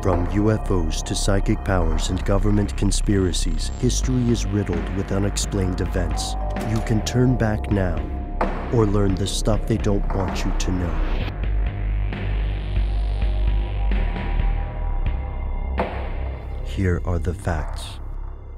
From UFOs to psychic powers and government conspiracies, history is riddled with unexplained events. You can turn back now or learn the stuff they don't want you to know. Here are the facts.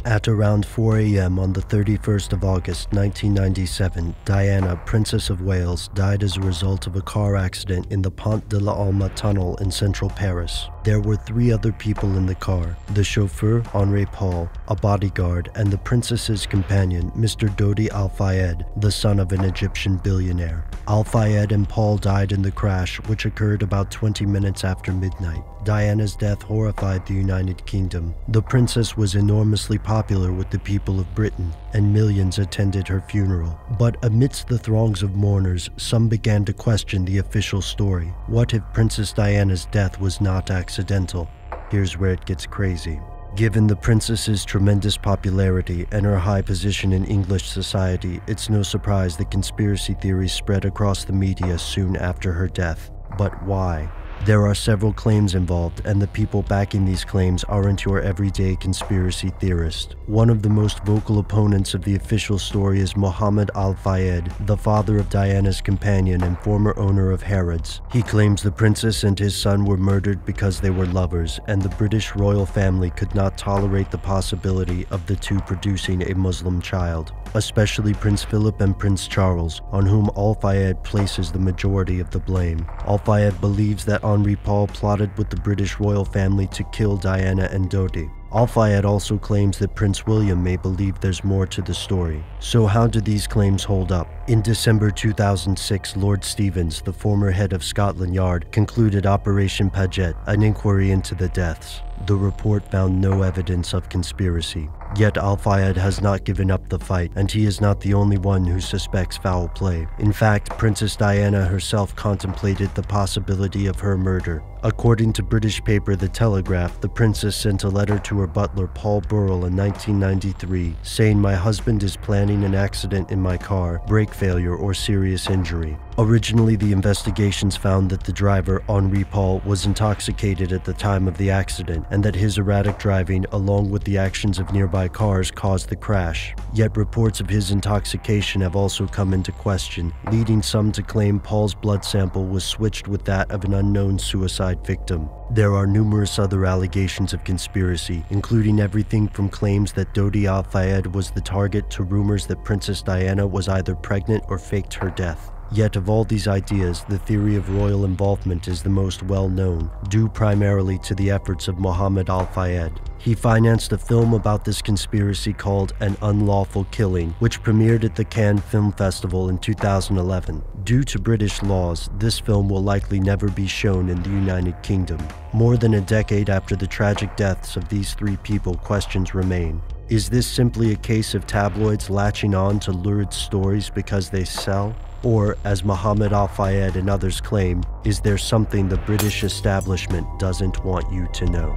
At around 4 a.m. on the 31st of August, 1997, Diana, Princess of Wales, died as a result of a car accident in the Pont de l'Alma tunnel in central Paris. There were three other people in the car: the chauffeur, Henri Paul, a bodyguard, and the princess's companion, Mr. Dodi Al-Fayed, the son of an Egyptian billionaire. Al-Fayed and Paul died in the crash, which occurred about 20 minutes after midnight. Diana's death horrified the United Kingdom. The princess was enormously popular with the people of Britain, and millions attended her funeral. But amidst the throngs of mourners, some began to question the official story. What if Princess Diana's death was not accidental? Here's where it gets crazy. Given the princess's tremendous popularity and her high position in English society, it's no surprise that conspiracy theories spread across the media soon after her death. But why? There are several claims involved, and the people backing these claims aren't your everyday conspiracy theorist. One of the most vocal opponents of the official story is Mohamed Al-Fayed, the father of Diana's companion and former owner of Harrods. He claims the princess and his son were murdered because they were lovers, and the British royal family could not tolerate the possibility of the two producing a Muslim child, especially Prince Philip and Prince Charles, on whom Al-Fayed places the majority of the blame. Al-Fayed believes that Henri Paul plotted with the British royal family to kill Diana and Dodi. Al-Fayed also claims that Prince William may believe there's more to the story. So how do these claims hold up? In December 2006, Lord Stevens, the former head of Scotland Yard, concluded Operation Paget, an inquiry into the deaths. The report found no evidence of conspiracy. Yet Al-Fayed has not given up the fight, and he is not the only one who suspects foul play. In fact, Princess Diana herself contemplated the possibility of her murder. According to British paper The Telegraph, the princess sent a letter to her butler Paul Burrell in 1993 saying, "My husband is planning an accident in my car, brake failure or serious injury." Originally, the investigations found that the driver, Henri Paul, was intoxicated at the time of the accident and that his erratic driving, along with the actions of nearby cars, caused the crash. Yet reports of his intoxication have also come into question, leading some to claim Paul's blood sample was switched with that of an unknown suicide victim. There are numerous other allegations of conspiracy, including everything from claims that Dodi Al-Fayed was the target to rumors that Princess Diana was either pregnant or faked her death. Yet of all these ideas, the theory of royal involvement is the most well-known, due primarily to the efforts of Mohamed Al-Fayed. He financed a film about this conspiracy called An Unlawful Killing, which premiered at the Cannes Film Festival in 2011. Due to British laws, this film will likely never be shown in the United Kingdom. More than a decade after the tragic deaths of these three people, questions remain. Is this simply a case of tabloids latching on to lurid stories because they sell? Or, as Mohamed Al-Fayed and others claim, is there something the British establishment doesn't want you to know?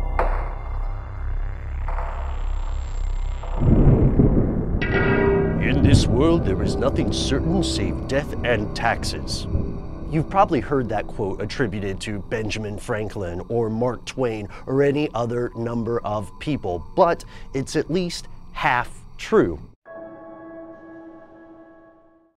In this world, there is nothing certain save death and taxes. You've probably heard that quote attributed to Benjamin Franklin or Mark Twain or any other number of people, but it's at least half true.